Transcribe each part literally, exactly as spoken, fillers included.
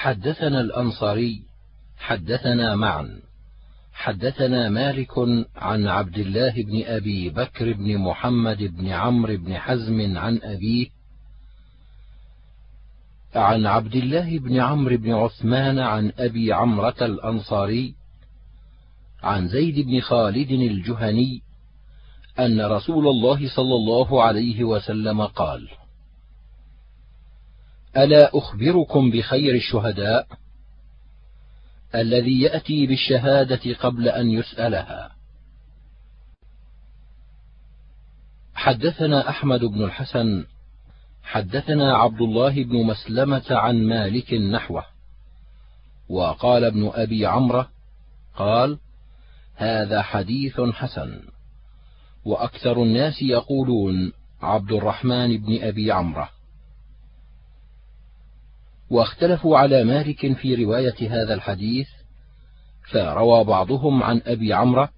حدثنا الأنصاري حدثنا معن حدثنا مالك عن عبد الله بن أبي بكر بن محمد بن عمرو بن حزم عن أبيه عن عبد الله بن عمرو بن عثمان عن أبي عمرة الأنصاري عن زيد بن خالد الجهني أن رسول الله صلى الله عليه وسلم قال: ألا أخبركم بخير الشهداء الذي يأتي بالشهادة قبل أن يسألها؟ حدثنا أحمد بن الحسن حدثنا عبد الله بن مسلمة عن مالك نحوه، وقال ابن أبي عمرة قال: هذا حديث حسن، وأكثر الناس يقولون عبد الرحمن بن أبي عمرة. واختلفوا على مالك في رواية هذا الحديث، فروى بعضهم عن أبي عمرة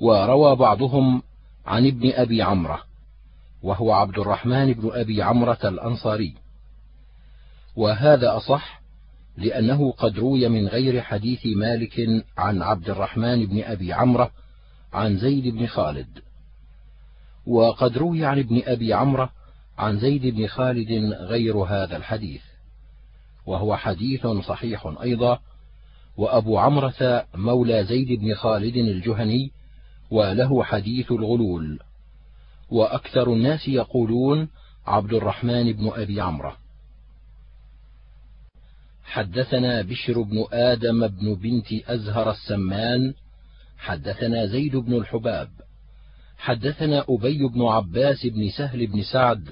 وروى بعضهم عن ابن أبي عمرة، وهو عبد الرحمن بن أبي عمرة الأنصاري، وهذا أصح لأنه قد روي من غير حديث مالك عن عبد الرحمن بن أبي عمرة عن زيد بن خالد، وقد روي عن ابن أبي عمرة عن زيد بن خالد غير هذا الحديث، وهو حديث صحيح أيضا. وأبو عمرة مولى زيد بن خالد الجهني، وله حديث الغلول، وأكثر الناس يقولون عبد الرحمن بن أبي عمرة. حدثنا بشر بن آدم بن بنت أزهر السمان حدثنا زيد بن الحباب حدثنا أبي بن عباس بن سهل بن سعد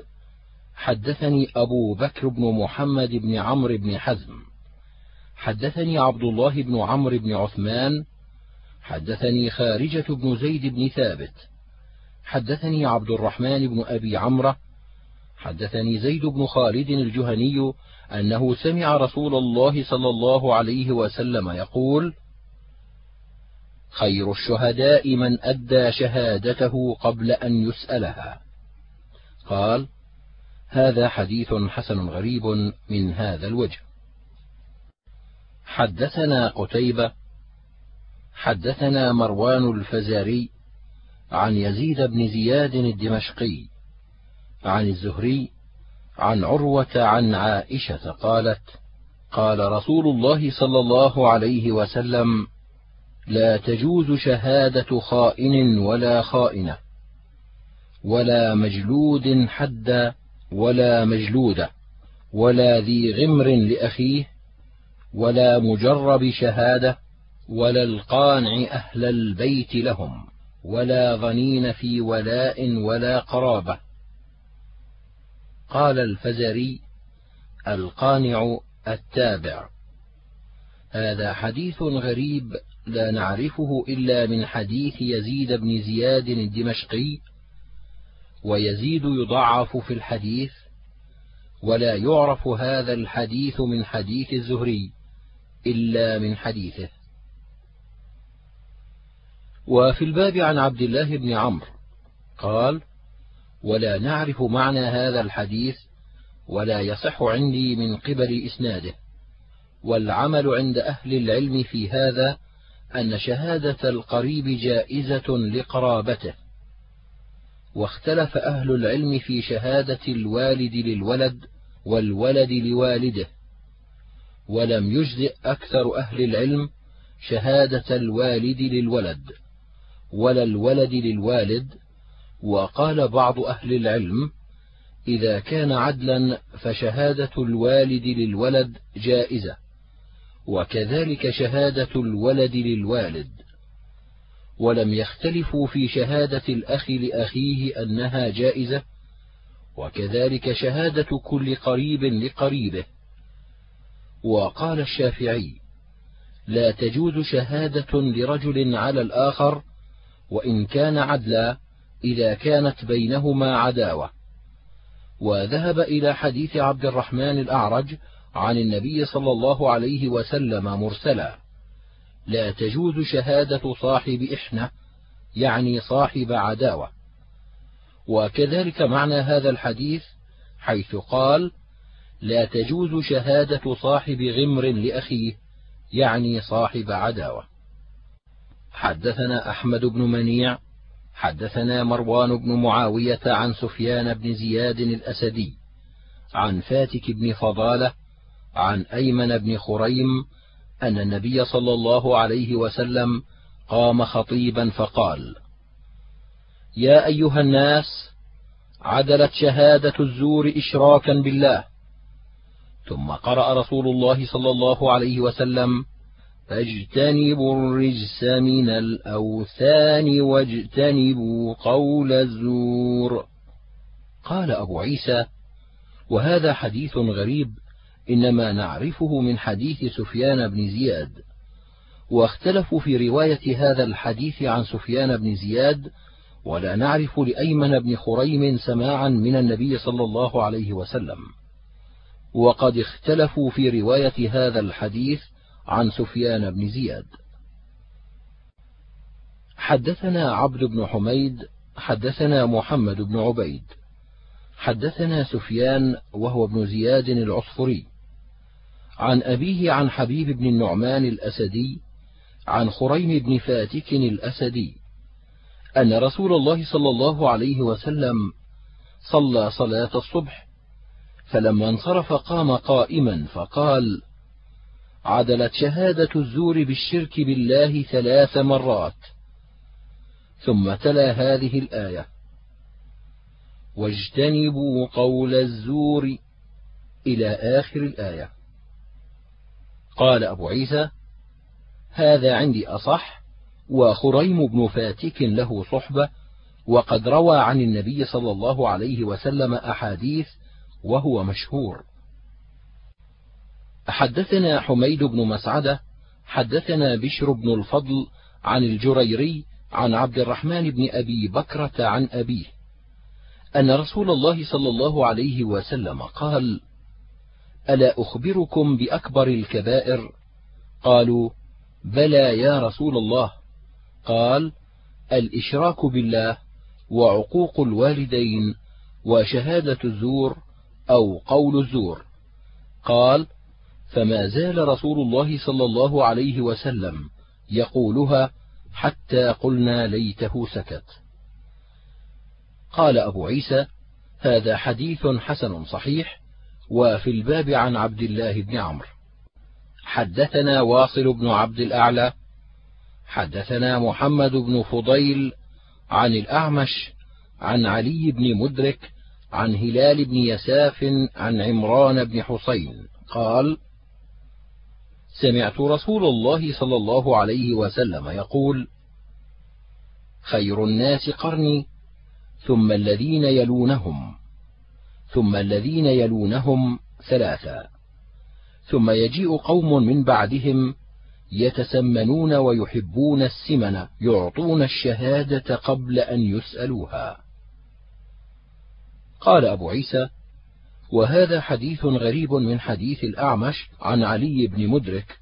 حدثني أبو بكر بن محمد بن عمرو بن حزم حدثني عبد الله بن عمرو بن عثمان حدثني خارجة بن زيد بن ثابت حدثني عبد الرحمن بن أبي عمرة حدثني زيد بن خالد الجهني أنه سمع رسول الله صلى الله عليه وسلم يقول: خير الشهداء من أدى شهادته قبل أن يسألها. قال: هذا حديث حسن غريب من هذا الوجه. حدثنا قتيبة حدثنا مروان الفزاري عن يزيد بن زياد الدمشقي عن الزهري عن عروة عن عائشة قالت: قال رسول الله صلى الله عليه وسلم: لا تجوز شهادة خائن ولا خائنة ولا مجلود حدا ولا مجلودة ولا ذي غمر لأخيه ولا مجرب شهادة ولا القانع أهل البيت لهم ولا ظنين في ولاء ولا قرابة. قال الفزاري: القانع التابع. هذا حديث غريب لا نعرفه إلا من حديث يزيد بن زياد الدمشقي، ويزيد يضعف في الحديث، ولا يعرف هذا الحديث من حديث الزهري إلا من حديثه. وفي الباب عن عبد الله بن عمرو قال: ولا نعرف معنى هذا الحديث، ولا يصح عندي من قبل إسناده، والعمل عند أهل العلم في هذا أن شهادة القريب جائزة لقرابته، واختلف أهل العلم في شهادة الوالد للولد والولد لوالده، ولم يجزئ أكثر أهل العلم شهادة الوالد للولد ولا الولد للوالد. وقال بعض أهل العلم: إذا كان عدلا فشهادة الوالد للولد جائزة، وكذلك شهادة الولد للوالد، ولم يختلفوا في شهادة الأخ لأخيه أنها جائزة، وكذلك شهادة كل قريب لقريبه. وقال الشافعي: لا تجوز شهادة لرجل على الآخر وإن كان عدلا إذا كانت بينهما عداوة. وذهب إلى حديث عبد الرحمن الأعرج عن النبي صلى الله عليه وسلم مرسلا: لا تجوز شهادة صاحب إحنة، يعني صاحب عداوة. وكذلك معنى هذا الحديث حيث قال: لا تجوز شهادة صاحب غمر لأخيه، يعني صاحب عداوة. حدثنا أحمد بن منيع، حدثنا مروان بن معاوية عن سفيان بن زياد الأسدي، عن فاتك بن فضالة، عن أيمن بن خريم، أن النبي صلى الله عليه وسلم قام خطيبا فقال: يا أيها الناس، عدلت شهادة الزور إشراكا بالله. ثم قرأ رسول الله صلى الله عليه وسلم: فاجتنبوا الرجس من الأوثان واجتنبوا قول الزور. قال أبو عيسى: وهذا حديث غريب، إنما نعرفه من حديث سفيان بن زياد، واختلفوا في رواية هذا الحديث عن سفيان بن زياد، ولا نعرف لأيمن بن خريم سماعا من النبي صلى الله عليه وسلم، وقد اختلفوا في رواية هذا الحديث عن سفيان بن زياد. حدثنا عبد بن حميد، حدثنا محمد بن عبيد، حدثنا سفيان وهو ابن زياد العصفري، عن أبيه عن حبيب بن النعمان الأسدي، عن خريم بن فاتك الأسدي، أن رسول الله صلى الله عليه وسلم صلى صلاة الصبح، فلما انصرف قام قائما فقال: عدلت شهادة الزور بالشرك بالله ثلاث مرات. ثم تلا هذه الآية: واجتنبوا قول الزور، إلى آخر الآية. قال أبو عيسى: هذا عندي أصح، وخريم بن فاتك له صحبة، وقد روى عن النبي صلى الله عليه وسلم أحاديث وهو مشهور. حدثنا حميد بن مسعدة، حدثنا بشر بن الفضل، عن الجريري، عن عبد الرحمن بن أبي بكرة، عن أبيه أن رسول الله صلى الله عليه وسلم قال: ألا أخبركم بأكبر الكبائر؟ قالوا: بلى يا رسول الله. قال: الإشراك بالله، وعقوق الوالدين، وشهادة الزور أو قول الزور. قال: فما زال رسول الله صلى الله عليه وسلم يقولها حتى قلنا ليته سكت. قال أبو عيسى: هذا حديث حسن صحيح، وفي الباب عن عبد الله بن عمرو. حدثنا واصل بن عبد الأعلى، حدثنا محمد بن فضيل، عن الأعمش، عن علي بن مدرك، عن هلال بن يساف، عن عمران بن حصين قال: سمعت رسول الله صلى الله عليه وسلم يقول: خير الناس قرني، ثم الذين يلونهم، ثم الذين يلونهم ثلاثا، ثم يجيء قوم من بعدهم يتسمنون ويحبون السمن، يعطون الشهادة قبل أن يسألوها. قال أبو عيسى: وهذا حديث غريب من حديث الأعمش عن علي بن مدرك،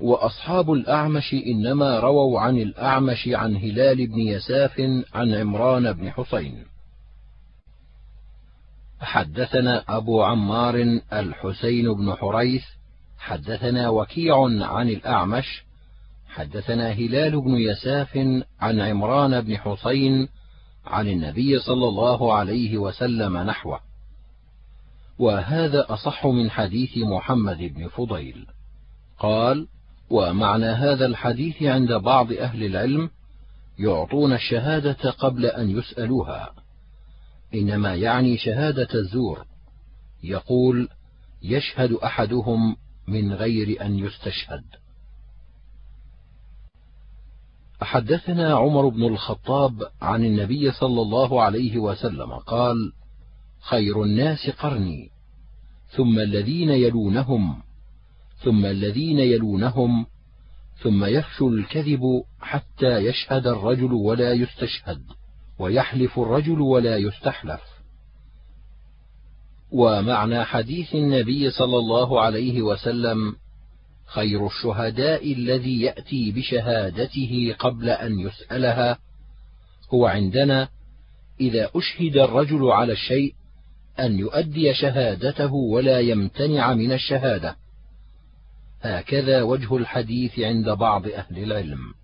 وأصحاب الأعمش إنما رووا عن الأعمش عن هلال بن يساف عن عمران بن حصين. حدثنا أبو عمار الحسين بن حريث، حدثنا وكيع عن الأعمش، حدثنا هلال بن يساف عن عمران بن حصين، عن النبي صلى الله عليه وسلم نحوه، وهذا أصح من حديث محمد بن فضيل. قال: ومعنى هذا الحديث عند بعض أهل العلم يعطون الشهادة قبل أن يسألوها، إنما يعني شهادة الزور، يقول: يشهد أحدهم من غير أن يستشهد. حدثنا عمر بن الخطاب عن النبي صلى الله عليه وسلم قال: خير الناس قرني، ثم الذين يلونهم، ثم الذين يلونهم، ثم يفشو الكذب حتى يشهد الرجل ولا يستشهد، ويحلف الرجل ولا يستحلف. ومعنى حديث النبي صلى الله عليه وسلم: خير الشهداء الذي يأتي بشهادته قبل أن يسألها، هو عندنا إذا أشهد الرجل على الشيء أن يؤدي شهادته ولا يمتنع من الشهادة. هكذا وجه الحديث عند بعض أهل العلم.